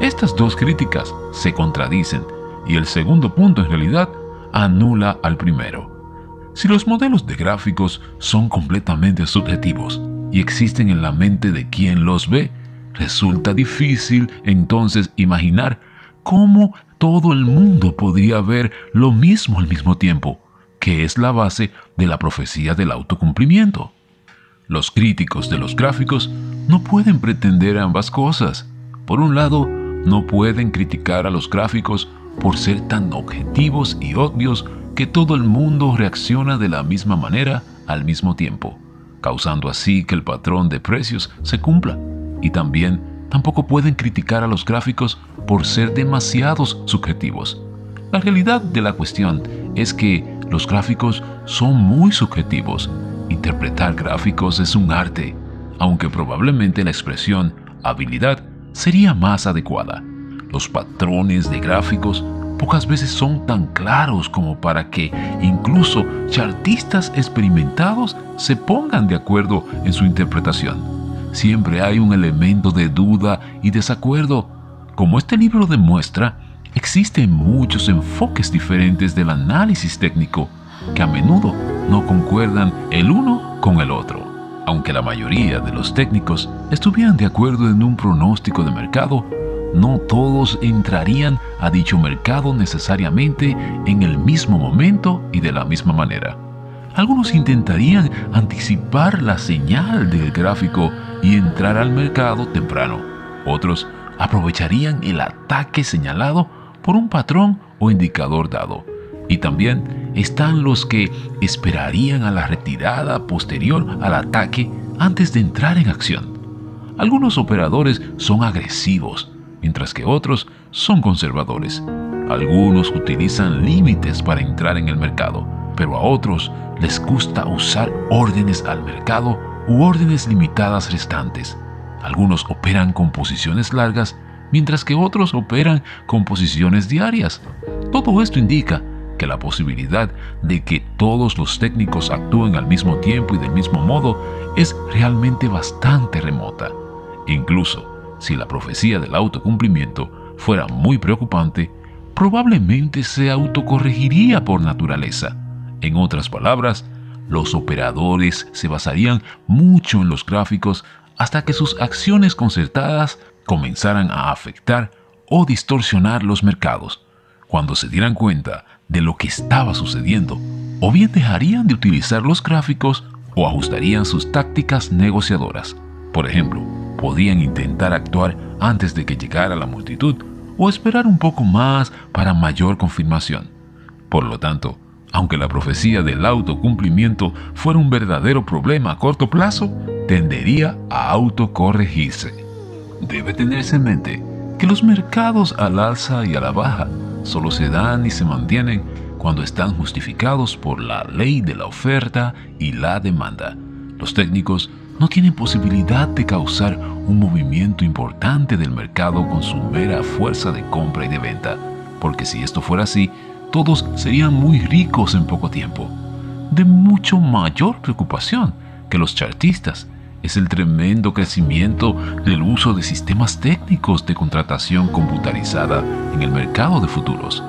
Estas dos críticas se contradicen y el segundo punto en realidad anula al primero. Si los modelos de gráficos son completamente subjetivos y existen en la mente de quien los ve, resulta difícil entonces imaginar cómo todo el mundo podría ver lo mismo al mismo tiempo, que es la base de la profecía del autocumplimiento. Los críticos de los gráficos no pueden pretender ambas cosas. Por un lado, no pueden criticar a los gráficos por ser tan objetivos y obvios que todo el mundo reacciona de la misma manera al mismo tiempo, causando así que el patrón de precios se cumpla. Y también tampoco pueden criticar a los gráficos por ser demasiados subjetivos. La realidad de la cuestión es que los gráficos son muy subjetivos. Interpretar gráficos es un arte, aunque probablemente la expresión habilidad sería más adecuada. Los patrones de gráficos pocas veces son tan claros como para que incluso chartistas experimentados se pongan de acuerdo en su interpretación. Siempre hay un elemento de duda y desacuerdo. Como este libro demuestra, existen muchos enfoques diferentes del análisis técnico que a menudo no concuerdan el uno con el otro. Aunque la mayoría de los técnicos estuvieran de acuerdo en un pronóstico de mercado, no todos entrarían a dicho mercado necesariamente en el mismo momento y de la misma manera. Algunos intentarían anticipar la señal del gráfico y entrar al mercado temprano. Otros aprovecharían el ataque señalado por un patrón o indicador dado. Y también están los que esperarían a la retirada posterior al ataque antes de entrar en acción. Algunos operadores son agresivos, mientras que otros son conservadores. Algunos utilizan límites para entrar en el mercado, pero a otros les gusta usar órdenes al mercado u órdenes limitadas restantes. Algunos operan con posiciones largas, mientras que otros operan con posiciones diarias. Todo esto indica que la posibilidad de que todos los técnicos actúen al mismo tiempo y del mismo modo es realmente bastante remota. Incluso si la profecía del autocumplimiento fuera muy preocupante, probablemente se autocorregiría por naturaleza. En otras palabras, los operadores se basarían mucho en los gráficos hasta que sus acciones concertadas comenzaran a afectar o distorsionar los mercados. cuando se dieran cuenta de lo que estaba sucediendo, o bien dejarían de utilizar los gráficos o ajustarían sus tácticas negociadoras. Por ejemplo, podían intentar actuar antes de que llegara la multitud o esperar un poco más para mayor confirmación. Por lo tanto, aunque la profecía del autocumplimiento fuera un verdadero problema a corto plazo, tendería a autocorregirse. Debe tenerse en mente que los mercados al alza y a la baja solo se dan y se mantienen cuando están justificados por la ley de la oferta y la demanda. Los técnicos no tienen posibilidad de causar un movimiento importante del mercado con su mera fuerza de compra y de venta, porque si esto fuera así, todos serían muy ricos en poco tiempo. De mucho mayor preocupación que los chartistas es el tremendo crecimiento del uso de sistemas técnicos de contratación computarizada en el mercado de futuros.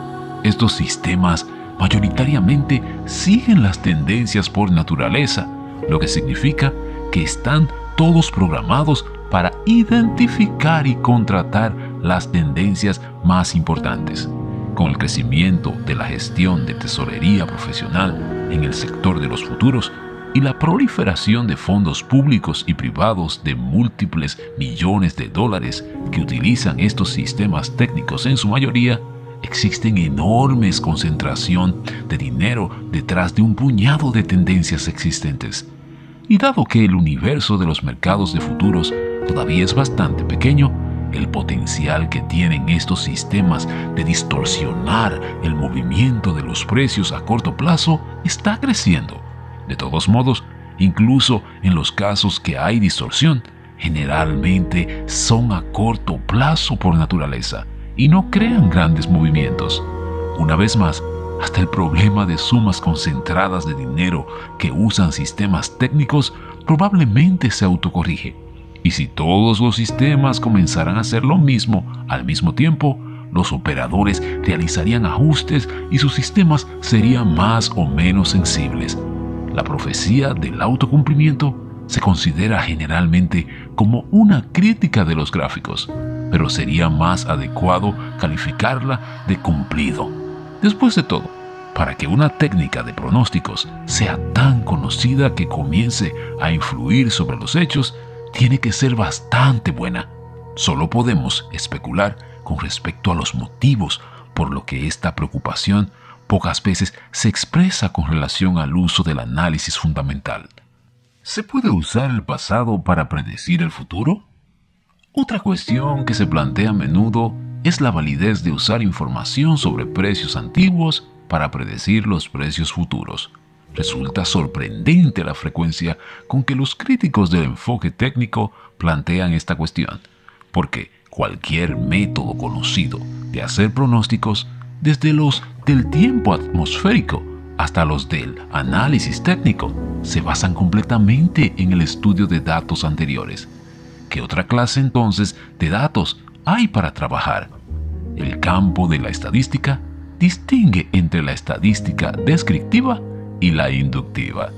Estos sistemas mayoritariamente siguen las tendencias por naturaleza, lo que significa que están todos programados para identificar y contratar las tendencias más importantes. Con el crecimiento de la gestión de tesorería profesional en el sector de los futuros y la proliferación de fondos públicos y privados de múltiples millones de dólares que utilizan estos sistemas técnicos en su mayoría, existen enormes concentración de dinero detrás de un puñado de tendencias existentes. Y dado que el universo de los mercados de futuros todavía es bastante pequeño, el potencial que tienen estos sistemas de distorsionar el movimiento de los precios a corto plazo está creciendo. De todos modos, incluso en los casos que hay distorsión, generalmente son a corto plazo por naturaleza y no crean grandes movimientos. Una vez más, hasta el problema de sumas concentradas de dinero que usan sistemas técnicos probablemente se autocorrige. Y si todos los sistemas comenzaran a hacer lo mismo al mismo tiempo, los operadores realizarían ajustes y sus sistemas serían más o menos sensibles. La profecía del autocumplimiento se considera generalmente como una crítica de los gráficos, pero sería más adecuado calificarla de cumplido. Después de todo, para que una técnica de pronósticos sea tan conocida que comience a influir sobre los hechos, tiene que ser bastante buena. Solo podemos especular con respecto a los motivos, por lo que esta preocupación pocas veces se expresa con relación al uso del análisis fundamental. ¿Se puede usar el pasado para predecir el futuro? Otra cuestión que se plantea a menudo es la validez de usar información sobre precios antiguos para predecir los precios futuros. Resulta sorprendente la frecuencia con que los críticos del enfoque técnico plantean esta cuestión, porque cualquier método conocido de hacer pronósticos, desde los del tiempo atmosférico hasta los del análisis técnico, se basan completamente en el estudio de datos anteriores. ¿Qué otra clase entonces de datos hay para trabajar? El campo de la estadística distingue entre la estadística descriptiva y la inductiva.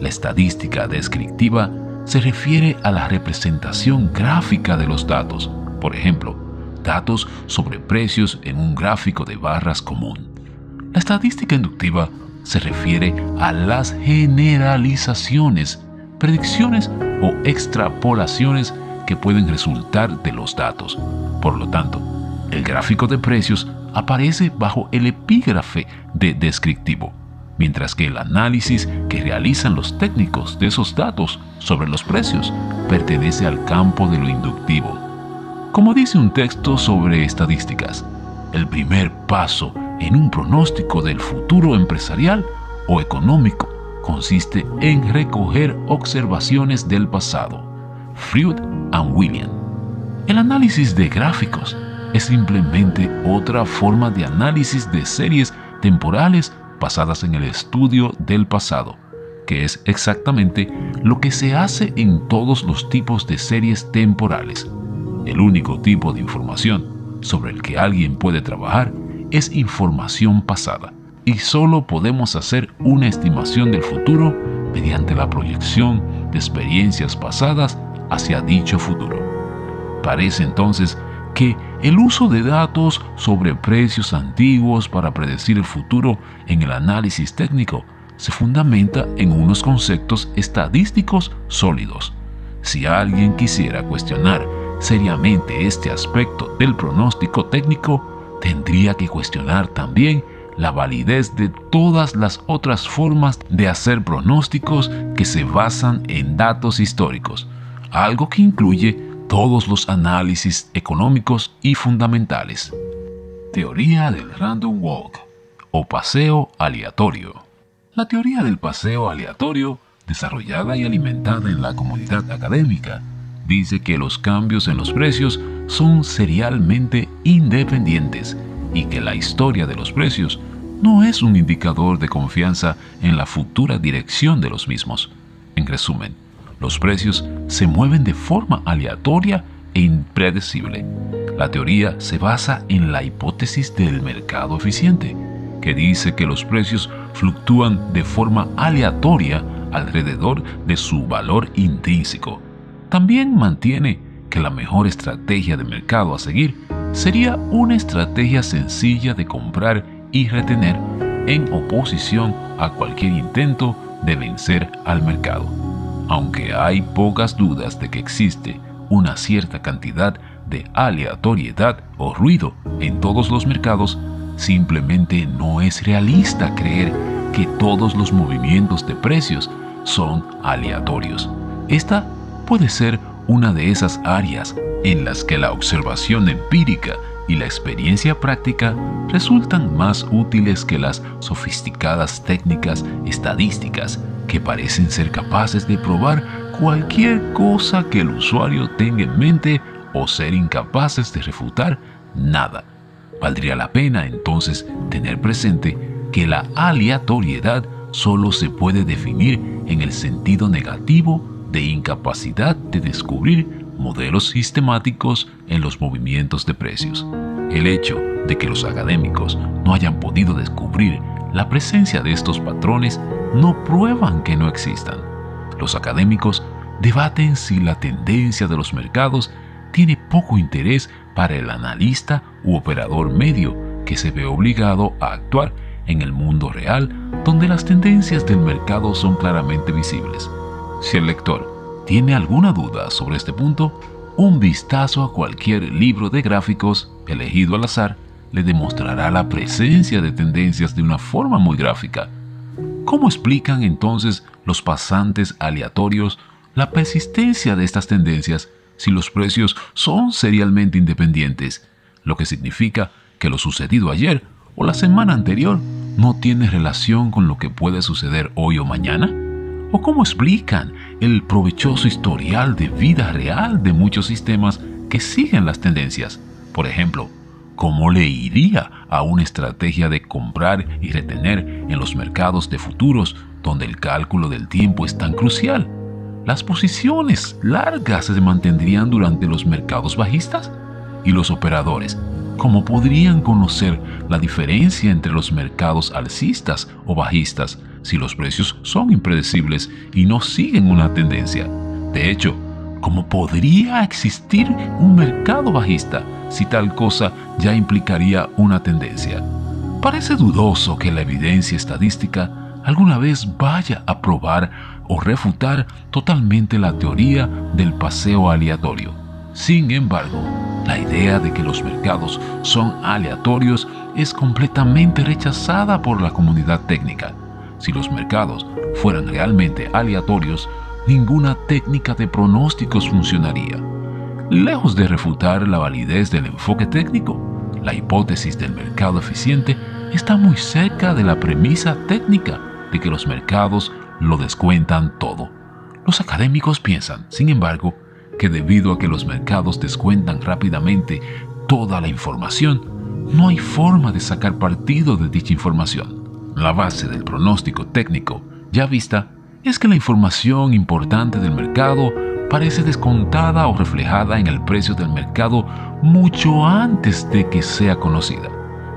La estadística descriptiva se refiere a la representación gráfica de los datos, por ejemplo, datos sobre precios en un gráfico de barras común. La estadística inductiva se refiere a las generalizaciones, predicciones o extrapolaciones que pueden resultar de los datos. Por lo tanto, el gráfico de precios aparece bajo el epígrafe de descriptivo, mientras que el análisis que realizan los técnicos de esos datos sobre los precios pertenece al campo de lo inductivo. Como dice un texto sobre estadísticas, el primer paso en un pronóstico del futuro empresarial o económico consiste en recoger observaciones del pasado. Freud and William. El análisis de gráficos es simplemente otra forma de análisis de series temporales basadas en el estudio del pasado, que es exactamente lo que se hace en todos los tipos de series temporales. El único tipo de información sobre el que alguien puede trabajar es información pasada, y solo podemos hacer una estimación del futuro mediante la proyección de experiencias pasadas hacia dicho futuro. Parece entonces que el uso de datos sobre precios antiguos para predecir el futuro en el análisis técnico se fundamenta en unos conceptos estadísticos sólidos. Si alguien quisiera cuestionar seriamente este aspecto del pronóstico técnico, tendría que cuestionar también la validez de todas las otras formas de hacer pronósticos que se basan en datos históricos, algo que incluye todos los análisis económicos y fundamentales. Teoría del Random Walk o paseo aleatorio. La teoría del paseo aleatorio, desarrollada y alimentada en la comunidad académica, dice que los cambios en los precios son serialmente independientes y que la historia de los precios no es un indicador de confianza en la futura dirección de los mismos. En resumen, los precios se mueven de forma aleatoria e impredecible. La teoría se basa en la hipótesis del mercado eficiente, que dice que los precios fluctúan de forma aleatoria alrededor de su valor intrínseco. También mantiene que la mejor estrategia de mercado a seguir sería una estrategia sencilla de comprar y retener en oposición a cualquier intento de vencer al mercado. Aunque hay pocas dudas de que existe una cierta cantidad de aleatoriedad o ruido en todos los mercados, simplemente no es realista creer que todos los movimientos de precios son aleatorios. Esta puede ser una de esas áreas en las que la observación empírica y la experiencia práctica resultan más útiles que las sofisticadas técnicas estadísticas que parecen ser capaces de probar cualquier cosa que el usuario tenga en mente o ser incapaces de refutar nada. Valdría la pena entonces tener presente que la aleatoriedad solo se puede definir en el sentido negativo de incapacidad de descubrir modelos sistemáticos en los movimientos de precios. El hecho de que los académicos no hayan podido descubrir la presencia de estos patrones no prueban que no existan. Los académicos debaten si la tendencia de los mercados tiene poco interés para el analista u operador medio que se ve obligado a actuar en el mundo real donde las tendencias del mercado son claramente visibles. Si el lector tiene alguna duda sobre este punto, un vistazo a cualquier libro de gráficos elegido al azar le demostrará la presencia de tendencias de una forma muy gráfica. ¿Cómo explican entonces los pasantes aleatorios la persistencia de estas tendencias si los precios son serialmente independientes? Lo que significa que lo sucedido ayer o la semana anterior no tiene relación con lo que puede suceder hoy o mañana. ¿O cómo explican el provechoso historial de vida real de muchos sistemas que siguen las tendencias? Por ejemplo, ¿cómo le iría a una estrategia de comprar y retener en los mercados de futuros donde el cálculo del tiempo es tan crucial? ¿Las posiciones largas se mantendrían durante los mercados bajistas? ¿Y los operadores? ¿Cómo podrían conocer la diferencia entre los mercados alcistas o bajistas si los precios son impredecibles y no siguen una tendencia? De hecho, ¿cómo podría existir un mercado bajista si tal cosa ya implicaría una tendencia? Parece dudoso que la evidencia estadística alguna vez vaya a probar o refutar totalmente la teoría del paseo aleatorio. Sin embargo, la idea de que los mercados son aleatorios es completamente rechazada por la comunidad técnica. Si los mercados fueran realmente aleatorios, ninguna técnica de pronósticos funcionaría. Lejos de refutar la validez del enfoque técnico, la hipótesis del mercado eficiente está muy cerca de la premisa técnica de que los mercados lo descuentan todo. Los académicos piensan, sin embargo, que debido a que los mercados descuentan rápidamente toda la información, no hay forma de sacar partido de dicha información. La base del pronóstico técnico ya vista es que la información importante del mercado parece descontada o reflejada en el precio del mercado mucho antes de que sea conocida.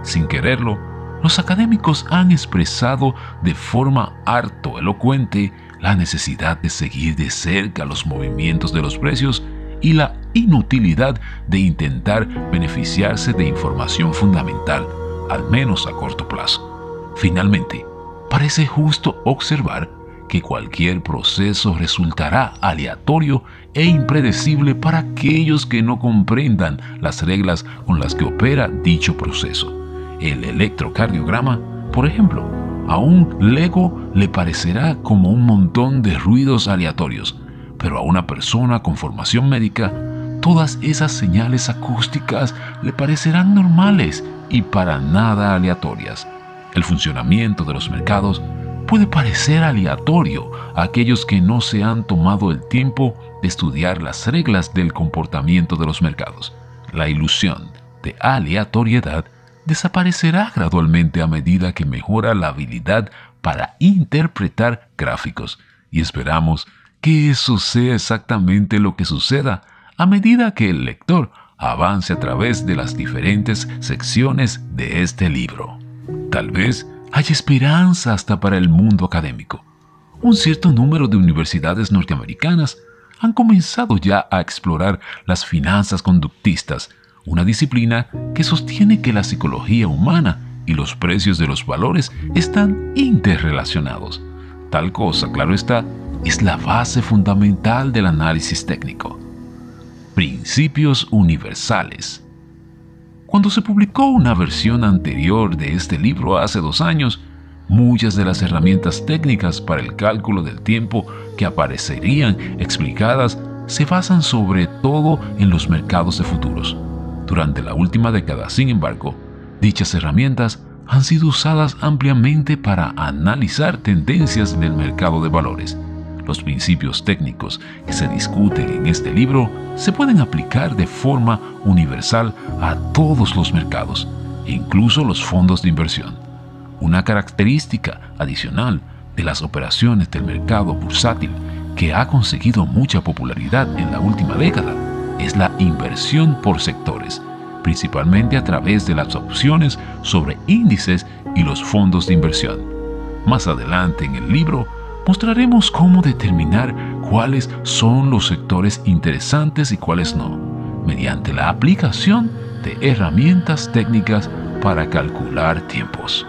Sin quererlo, los académicos han expresado de forma harto elocuente la necesidad de seguir de cerca los movimientos de los precios y la inutilidad de intentar beneficiarse de información fundamental, al menos a corto plazo. Finalmente, parece justo observar que cualquier proceso resultará aleatorio e impredecible para aquellos que no comprendan las reglas con las que opera dicho proceso. El electrocardiograma, por ejemplo, a un lego le parecerá como un montón de ruidos aleatorios, pero a una persona con formación médica, todas esas señales acústicas le parecerán normales y para nada aleatorias. El funcionamiento de los mercados puede parecer aleatorio a aquellos que no se han tomado el tiempo de estudiar las reglas del comportamiento de los mercados. La ilusión de aleatoriedad desaparecerá gradualmente a medida que mejora la habilidad para interpretar gráficos, y esperamos que eso sea exactamente lo que suceda a medida que el lector avance a través de las diferentes secciones de este libro. Tal vez haya esperanza hasta para el mundo académico. Un cierto número de universidades norteamericanas han comenzado ya a explorar las finanzas conductistas, una disciplina que sostiene que la psicología humana y los precios de los valores están interrelacionados. Tal cosa, claro está, es la base fundamental del análisis técnico. Principios universales. Cuando se publicó una versión anterior de este libro hace dos años, muchas de las herramientas técnicas para el cálculo del tiempo que aparecerían explicadas se basan sobre todo en los mercados de futuros. Durante la última década, sin embargo, dichas herramientas han sido usadas ampliamente para analizar tendencias del mercado de valores. Los principios técnicos que se discuten en este libro se pueden aplicar de forma universal a todos los mercados, incluso los fondos de inversión. Una característica adicional de las operaciones del mercado bursátil que ha conseguido mucha popularidad en la última década es la inversión por sectores, principalmente a través de las opciones sobre índices y los fondos de inversión. Más adelante en el libro, mostraremos cómo determinar cuáles son los sectores interesantes y cuáles no, mediante la aplicación de herramientas técnicas para calcular tiempos.